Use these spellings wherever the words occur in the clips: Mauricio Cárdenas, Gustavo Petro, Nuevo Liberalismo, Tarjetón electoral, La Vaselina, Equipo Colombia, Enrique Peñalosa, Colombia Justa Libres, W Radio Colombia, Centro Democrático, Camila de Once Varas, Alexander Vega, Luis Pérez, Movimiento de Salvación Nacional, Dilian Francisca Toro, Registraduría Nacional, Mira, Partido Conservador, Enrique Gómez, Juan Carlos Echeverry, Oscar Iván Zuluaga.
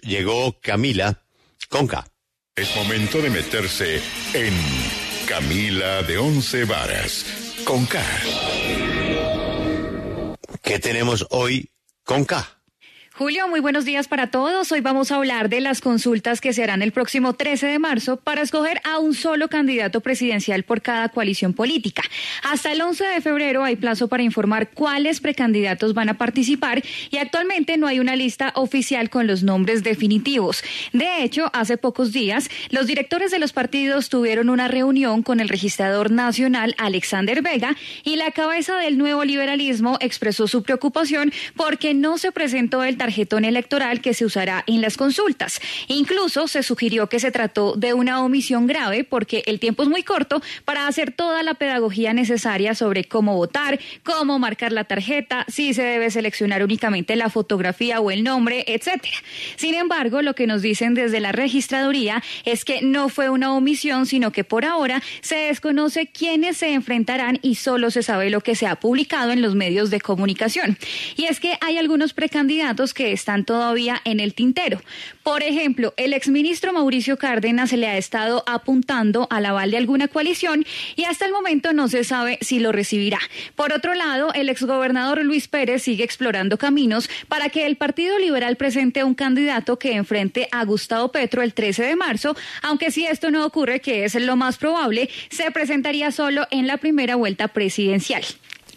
Llegó Camila con K. Es momento de meterse en Camila de Once Varas con K. ¿Qué tenemos hoy con K? Julio, muy buenos días para todos. Hoy vamos a hablar de las consultas que se harán el próximo 13 de marzo para escoger a un solo candidato presidencial por cada coalición política. Hasta el 11 de febrero hay plazo para informar cuáles precandidatos van a participar y actualmente no hay una lista oficial con los nombres definitivos. De hecho, hace pocos días, los directores de los partidos tuvieron una reunión con el registrador nacional Alexander Vega y la cabeza del Nuevo Liberalismo expresó su preocupación porque no se presentó el tarjetón electoral que se usará en las consultas. Incluso se sugirió que se trató de una omisión grave porque el tiempo es muy corto para hacer toda la pedagogía necesaria sobre cómo votar, cómo marcar la tarjeta, si se debe seleccionar únicamente la fotografía o el nombre, etcétera. Sin embargo, lo que nos dicen desde la registraduría es que no fue una omisión, sino que por ahora se desconoce quiénes se enfrentarán y solo se sabe lo que se ha publicado en los medios de comunicación. Y es que hay algunos precandidatos que están todavía en el tintero. Por ejemplo, el exministro Mauricio Cárdenas le ha estado apuntando al aval de alguna coalición y hasta el momento no se sabe si lo recibirá. Por otro lado, el exgobernador Luis Pérez sigue explorando caminos para que el Partido Liberal presente un candidato que enfrente a Gustavo Petro el 13 de marzo, aunque si esto no ocurre, que es lo más probable, se presentaría solo en la primera vuelta presidencial.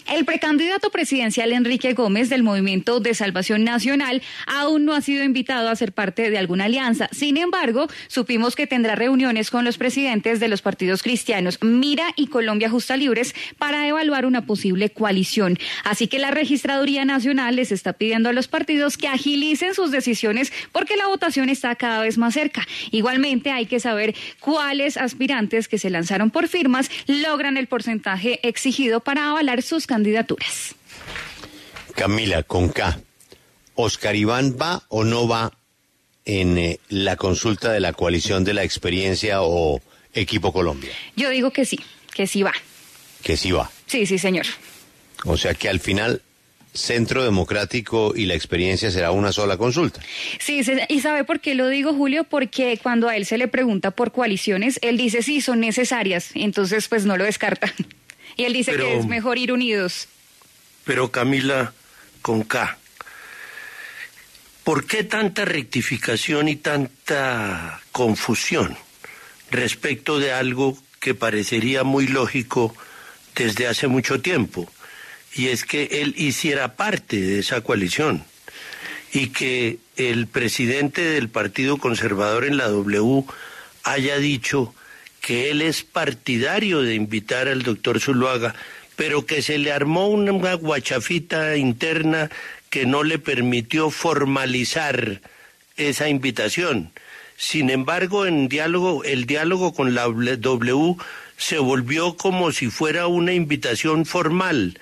El precandidato presidencial Enrique Gómez del Movimiento de Salvación Nacional aún no ha sido invitado a ser parte de alguna alianza. Sin embargo, supimos que tendrá reuniones con los presidentes de los partidos cristianos Mira y Colombia Justa Libres para evaluar una posible coalición. Así que la Registraduría Nacional les está pidiendo a los partidos que agilicen sus decisiones porque la votación está cada vez más cerca. Igualmente, hay que saber cuáles aspirantes que se lanzaron por firmas logran el porcentaje exigido para avalar sus candidaturas. Camila, con K. ¿Oscar Iván va o no va en la consulta de la coalición de la experiencia o Equipo Colombia? Yo digo que sí va. ¿Que sí va? Sí, sí, señor. O sea que al final Centro Democrático y la experiencia será una sola consulta. Sí, y ¿sabe por qué lo digo, Julio? Porque cuando a él se le pregunta por coaliciones, él dice sí, son necesarias, entonces pues no lo descarta. Y él dice que es mejor ir unidos. Pero Camila, con K, ¿por qué tanta rectificación y tanta confusión respecto de algo que parecería muy lógico desde hace mucho tiempo? Y es que él hiciera parte de esa coalición y que el presidente del Partido Conservador en la W haya dicho que él es partidario de invitar al doctor Zuluaga, pero que se le armó una guachafita interna que no le permitió formalizar esa invitación. Sin embargo, el diálogo con la W se volvió como si fuera una invitación formal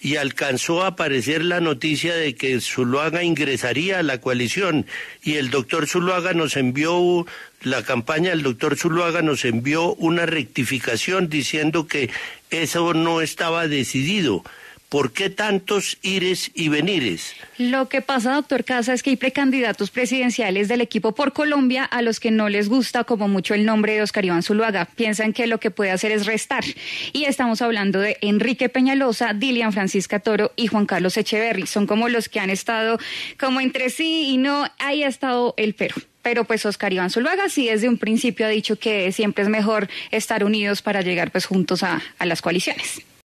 y alcanzó a aparecer la noticia de que Zuluaga ingresaría a la coalición y el doctor Zuluaga nos envió, la campaña del doctor Zuluaga nos envió una rectificación diciendo que eso no estaba decidido. ¿Por qué tantos ires y venires? Lo que pasa, doctor Casa, es que hay precandidatos presidenciales del Equipo por Colombia a los que no les gusta como mucho el nombre de Oscar Iván Zuluaga. Piensan que lo que puede hacer es restar. Y estamos hablando de Enrique Peñalosa, Dilian Francisca Toro y Juan Carlos Echeverry. Son como los que han estado como entre sí y no, ahí ha estado el pero. Pero pues Oscar Iván Zuluaga sí desde un principio ha dicho que siempre es mejor estar unidos para llegar pues juntos a las coaliciones.